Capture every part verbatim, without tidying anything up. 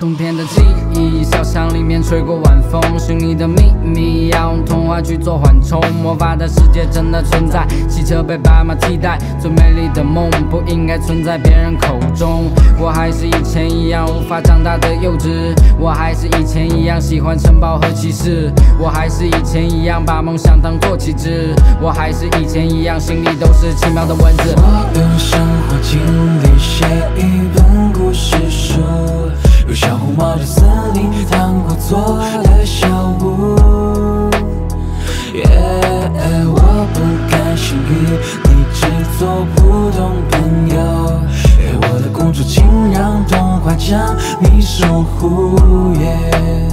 冬天的记忆，小巷里面吹过晚风，寻你的秘密，要用童话去做缓冲。魔法的世界真的存在，汽车被爸妈替代，最美丽的梦不应该存在别人口中。我还是以前一样无法长大的幼稚，我还是以前一样喜欢城堡和骑士，我还是以前一样把梦想当作旗帜，我还是以前一样心里都是奇妙的文字。我用生活经历写一本故事书，如小红帽的森林，糖果做的小屋。Yeah, 我不甘心与你只做普通朋友。Yeah, 我的公主，请让童话将你守护。Yeah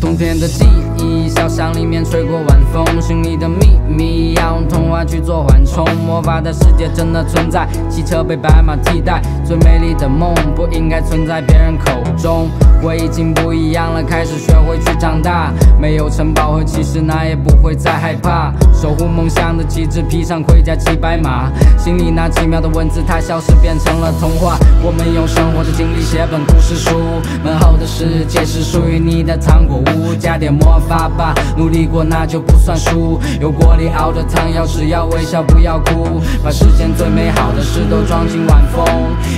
冬天的记忆，小巷里面吹过晚风，寻你的秘密，要用童话去做缓冲。魔法的世界真的存在，汽车被白马替代，最美丽的梦不应该存在别人口中。我已经不一样了，开始学会去长大，没有城堡和骑士，那也不会再害怕。守护梦想的旗帜，披上盔甲骑白马，心里那奇妙的文字，它消失变成了童话。我们用生活的经历写本故事书，门后的世界是属于你的糖果屋。加点魔法吧，努力过那就不算输。油锅里熬的汤药，只要微笑不要哭。把世间最美好的事都装进晚风，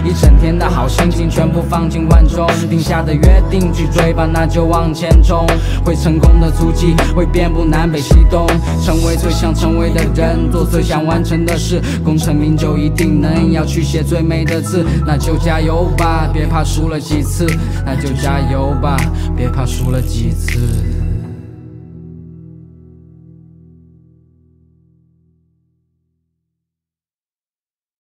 一整天的好心情全部放进碗中。定下的约定去追吧，那就往前冲。会成功的足迹会遍布南北西东，成为最想成为的人，做最想完成的事。功成名就一定能，要去写最美的字。那就加油吧，别怕输了几次。那就加油吧，别怕输了几次。